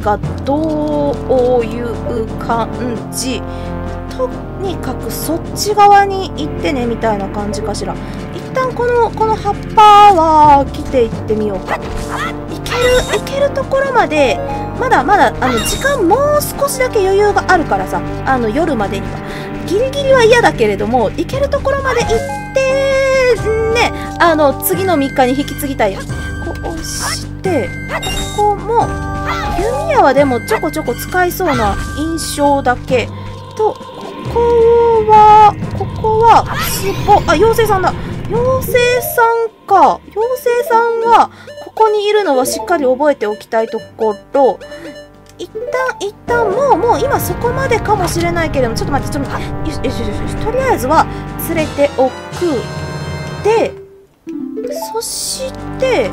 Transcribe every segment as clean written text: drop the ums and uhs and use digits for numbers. がどういう感じ、とにかくそっち側に行ってねみたいな感じかしら。一旦この葉っぱは切っていってみようか。いけるところまでまだ時間もう少しだけ余裕があるからさ、夜までにはギリギリは嫌だけれども、いけるところまで行ってね、次の3日に引き継ぎたいよ。こうしてここも弓矢はでもちょこちょこ使いそうな印象だけと、ここは壺、あ、妖精さんだ、妖精さんか。妖精さんはここにいるのはしっかり覚えておきたいところ。一旦もう今そこまでかもしれないけれども、ちょっと待って、よし、とりあえずは連れておく。で、そして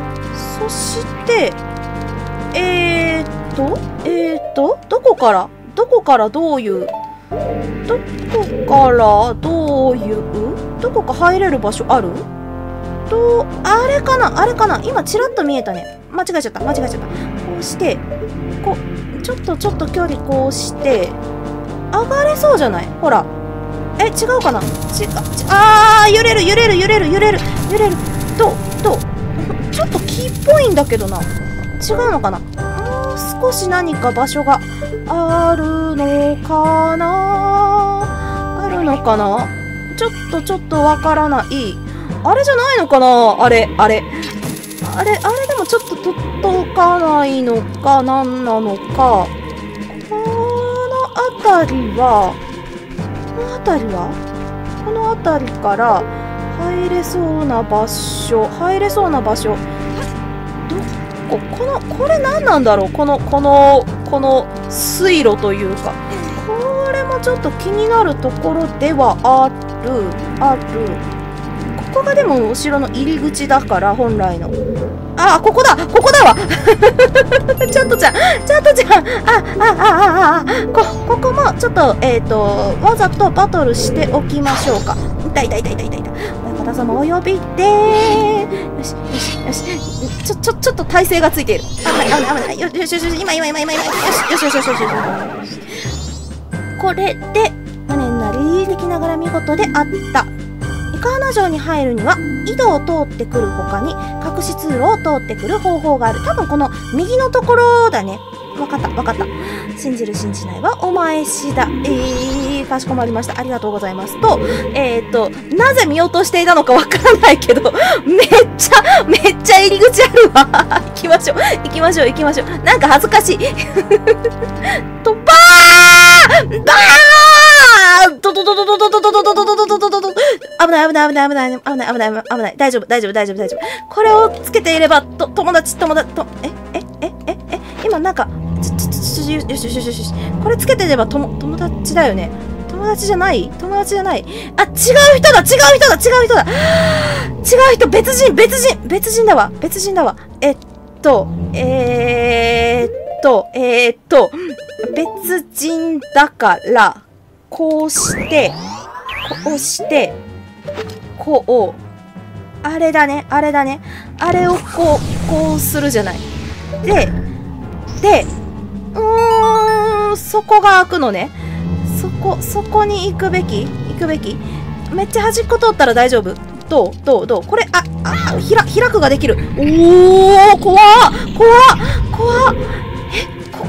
どこか入れる場所ある？あれかな、今ちらっと見えたね。間違えちゃった。こうしてちょっと距離こうして上がれそうじゃない？ほら、違うかな？あー、揺れる。ちょっと木っぽいんだけどな。違うのかな？もう少し何か場所があるのかな。ちょっとわからない。あれじゃないのかな、あれでもちょっと届かないのか、何なのか。この辺りはこの辺りから入れそうな場所どこ、これ何なんだろう、この水路というか、これもちょっと気になるところではある。ここがでもお城の入り口だから、本来の。ああ、ここだわちゃんとちゃん、あ、ここもちょっとわざとバトルしておきましょうか。痛い。親方様お呼びでー。よし、ちょっと体勢がついている。危ない。よし、今、よし。これでマネなりできながら見事であった。伊香花城に入るには井戸を通ってくる他に隠し通路を通ってくる方法がある。多分この右のところだね。わかった。信じる信じないはお前次第。かしこまりました。ありがとうございます。と、なぜ見落としていたのかわからないけど、めっちゃ入り口あるわ。行きましょう。なんか恥ずかしい。と、バーン、危ない。大丈夫。これをつけていれば、友達と、え、今なんか、よし。これつけてれば友達だよね。友達じゃない。あ、違う人だ。別人だわ。別人だから、こうして、こう、あれだね。あれをこうするじゃない。で、そこが開くのね。そこに行くべき。めっちゃ端っこ通ったら大丈夫。どうこれ、開くができる。おお、怖っ。こ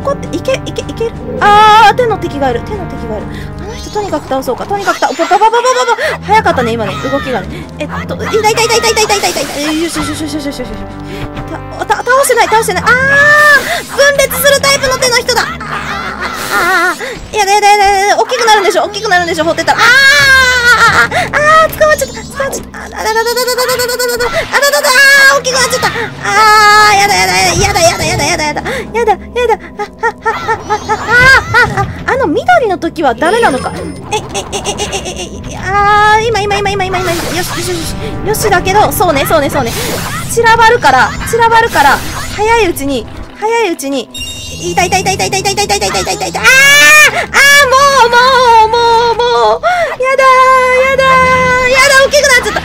こっていける。あー、手の敵がいる。あの人とにかく倒そうか。とにかく早かったね、今ね、動きがね。痛い。よし。倒してない。あー、分裂するタイプの手の人だ。あー、やだ。大きくなるんでしょ、放ってたら。あー、捕まっちゃった。あ、大きくなっちゃった。あー、やだ。あの緑の時はダメなのか。あー、今。よしだけど、そうね。散らばるから、早いうちに、痛い。あー、もう、やだ、大きくなっちゃった。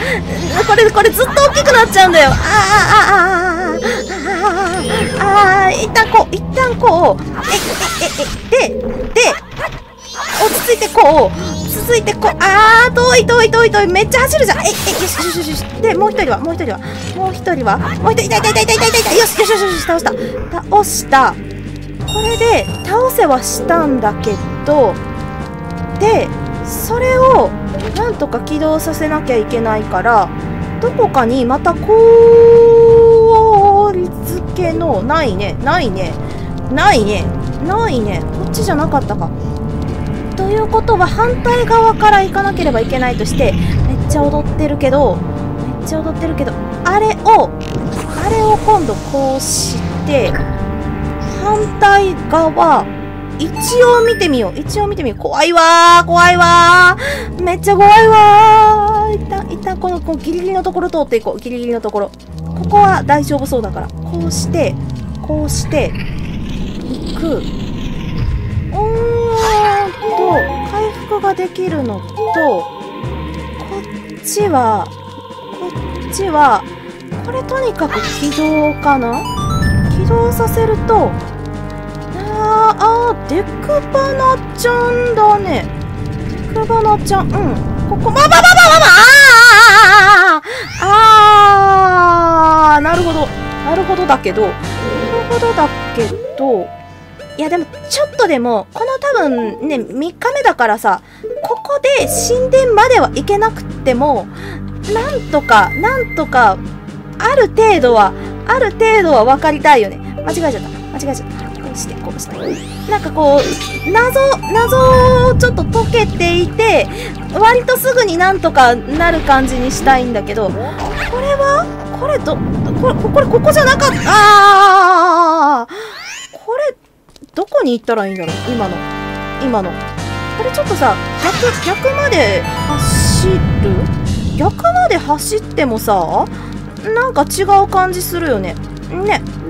これずっと大きくなっちゃうんだよ。あー。あー、一旦こう、一旦こう、で、落ち着いてこう、続いてこう、あー、遠い、めっちゃ走るじゃん、よし、で、もう一人は、痛い、よし、倒した、これで、倒せはしたんだけど、で、それを、なんとか起動させなきゃいけないから、どこかにまたこり付けのないね、こっちじゃなかったか。ということは反対側から行かなければいけないとして、めっちゃ踊ってるけど、あれを今度こうして反対側一応見てみよう。怖いわー、めっちゃ怖いわー。一旦このギリのところ通っていこう。ここは大丈夫そうだから、こうしていく。回復ができるのと、こっちはこれとにかく起動かな。起動させると、デクバナちゃんだね。ここ、まあ、なるほどだけど、いやでもちょっとでもこの多分ね、3日目だからさ、ここで神殿までは行けなくても、なんとかある程度は分かりたいよね。間違えちゃった。こうしてなんかこう謎をちょっと解けていて、割とすぐになんとかなる感じにしたいんだけど、これここじゃなかった。これどこに行ったらいいんだろう。今のこれちょっとさ、逆まで走る。逆まで走ってもさ、なんか違う感じするよね。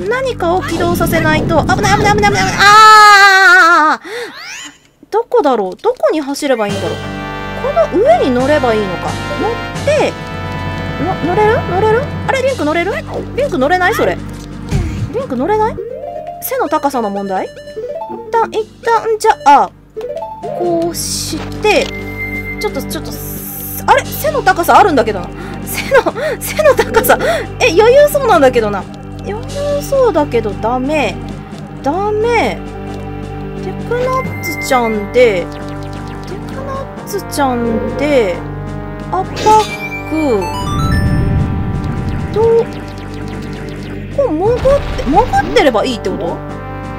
何かを起動させないと、危ない。あー、どこに走ればいいんだろう。この上に乗ればいいのか。乗れる？あれ、リンク乗れない？それリンク乗れない？背の高さの問題？一旦じゃあこうして、ちょっとあれ、背の高さあるんだけどな。背の高さ余裕そうなんだけどな。ダメ。テクナッツちゃんでアタックと、こう潜ってればいいってこと？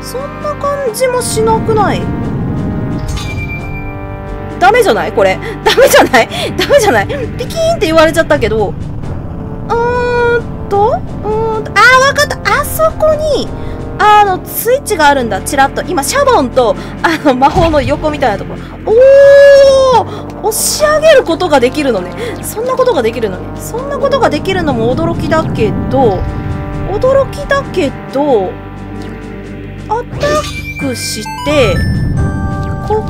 そんな感じもしなくない？ダメじゃない。ピキーンって言われちゃったけど、わかった。あそこにスイッチがあるんだ。ちらっと今シャボンと魔法の横みたいなところ、押し上げることができるのね。そんなことができるのも驚きだけど、アタックしてこう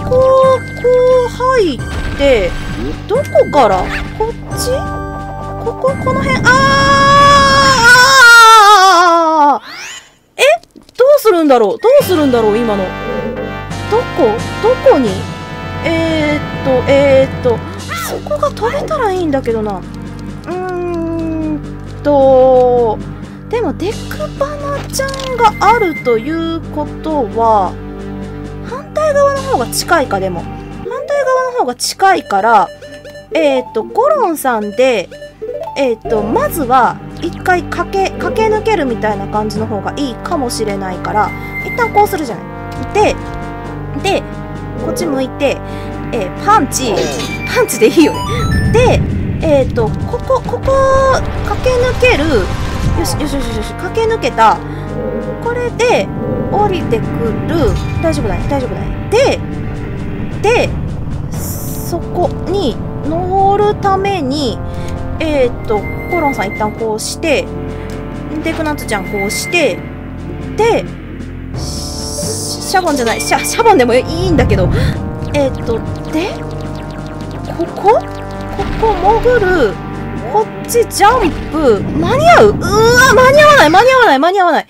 入って、どこから、こっち、この辺、どうするんだろう。今のどこに、そこが飛べたらいいんだけどな。でもデクバナちゃんがあるということは、反対側の方が近いか。でも反対側の方が近いから、ゴロンさんでまずは一回駆け抜けるみたいな感じの方がいいかもしれないから、一旦こうするじゃない。でこっち向いて、パンチでいいよね。でここ駆け抜ける。よし、駆け抜けた。これで降りてくる。大丈夫だね。でそこに乗るために、コロンさん一旦こうして、デクナッツちゃんこうして、でシャボンでもいいんだけど、でここ潜る。こっちジャンプ間に合う？うわ、間に合わない。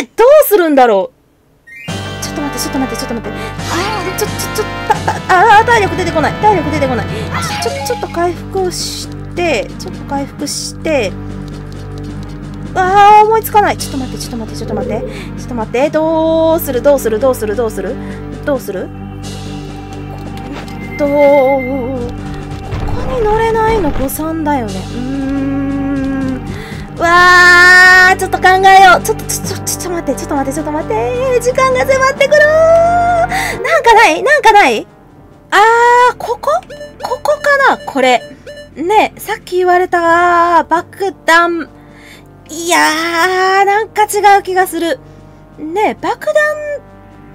え、どうするんだろう。ちょっと待って、ちょっと待って、ちょっと待って。あ、体力出てこない。体力出てこない。ちょっと回復をして、ちょっと回復して、ああ、思いつかない。ちょっと待って、ちょっと待って、ちょっと待って。ちょっと待って、どうする、どうする、どうする、どうする、どうする。ここに乗れないの誤算だよね。わー、ちょっと考えよう。ちょっと待って、ちょっと待って、ちょっと待って。時間が迫ってくるー。なんかないあー、ここかなこれ。ね、さっき言われた爆弾。いやー、なんか違う気がする。ね、爆弾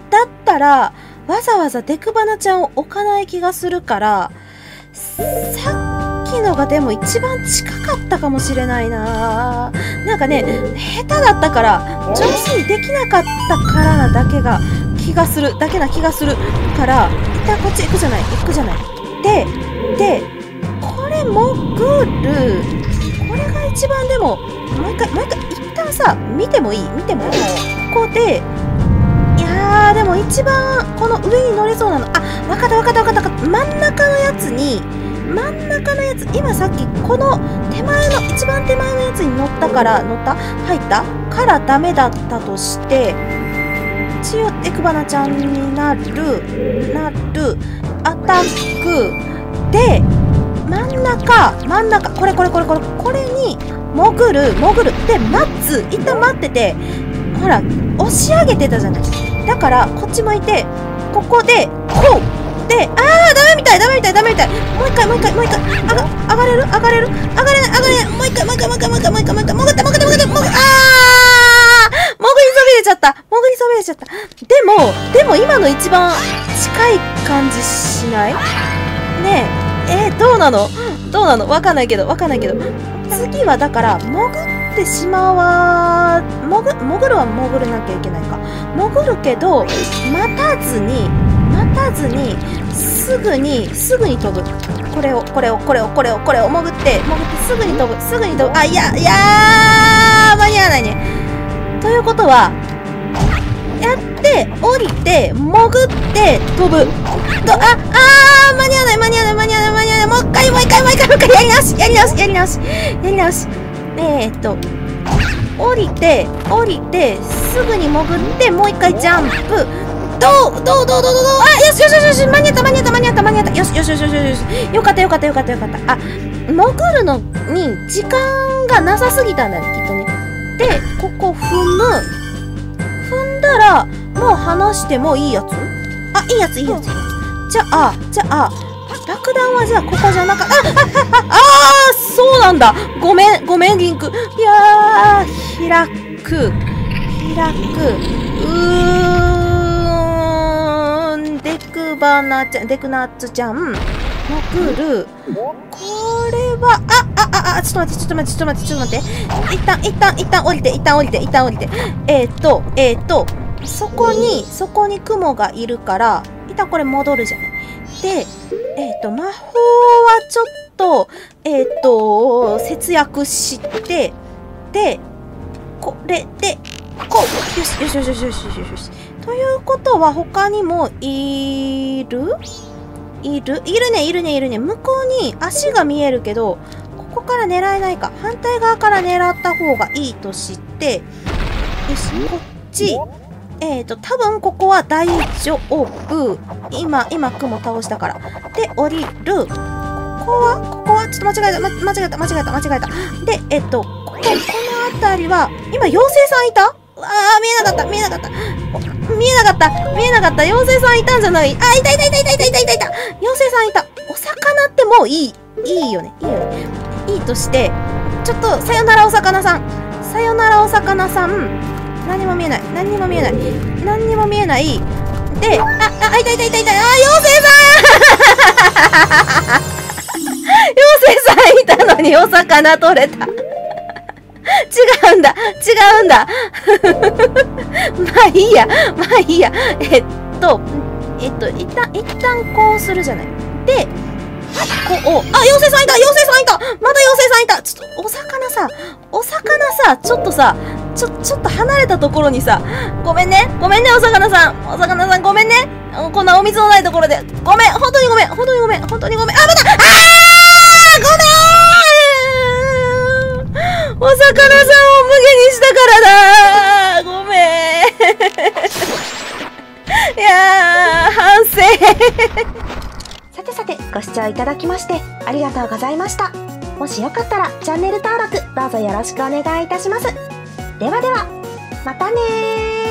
だったら、わざわざデクバナちゃんを置かない気がするから、さっきのがでも一番近かったかもしれないな。なんかね、下手だったから、上手にできなかったからなだけな気がするから、一旦こっち行くじゃない、で、これ潜る。これが一番でも、もう一回、一旦さ、見てもいい？ここで、あーでも一番この上に乗れそうなの。あ、わかった。真ん中のやつ、今さっきこの一番手前のやつに乗った、からダメだったとして、一応エクバナちゃんになる、アタック、で、真ん中、これに潜る、で、一旦待ってて、ほら、押し上げてたじゃない。だからこっち向いて、ここでこうで、あーダメみたい。もう一回、上がれる、もう一回、潜って、あー、潜りそびれちゃった。でも今の一番近い感じしないねえ。どうなのわかんないけど、次はだから潜ってしまわ潜るは潜らなきゃいけないか。潜るけど待たずにすぐに飛ぶ。これを潜ってすぐに飛ぶ。あ、いやー間に合わないね。ということはやって降りて潜って飛ぶと、あー間に合わない。もう一回やり直し。降りてすぐに潜ってもう一回ジャンプ。どう、あ、よし、間に合った。よし、よかった。あ、潜るのに時間がなさすぎたんだね、きっとね。で、ここ踏んだらもう離してもいいやつ。あ、いいやつ。じゃあ爆弾はじゃあここじゃなかった。あ、そうなんだ。ごめん、リンク。いやー、開く。デクナツちゃん、潜る。これは、ちょっと待って。一旦降りて。そこに雲がいるから、一旦これ戻るじゃない。で、魔法はちょっと、節約して、で、これで、こう。よし。ということは、他にも、いるね。向こうに足が見えるけど、ここから狙えないか。反対側から狙った方がいいとして、よし、こっち。多分ここは大丈夫。今、雲倒したから。で、降りる。ここは、ちょっと間違えた。で、この辺りは、今、妖精さんいた？あー、見えなかった。妖精さんいたんじゃない？あ、いた。妖精さんいた。お魚ってもういいよね。いいとして、ちょっと、さよならお魚さん。何にも見えない。で、あ、いた。あ、妖精さんいたのにお魚取れた。違うんだ。まあいいや。一旦こうするじゃない。で、こう、あ、妖精さんいた。まだ妖精さんいた。ちょっと、お魚さ、ちょっとさ、ちょっと離れたところにさ、ごめんね、お魚さん、ごめんね。こんなお水のないところで。ごめん、本当にごめん。あ、まだ、ごめーん、お魚さんを無限にしたからだー、ごめーん。いやー、反省。さてさて、ご視聴いただきまして、ありがとうございました。もしよかったら、チャンネル登録、どうぞよろしくお願いいたします。ではでは、またねー。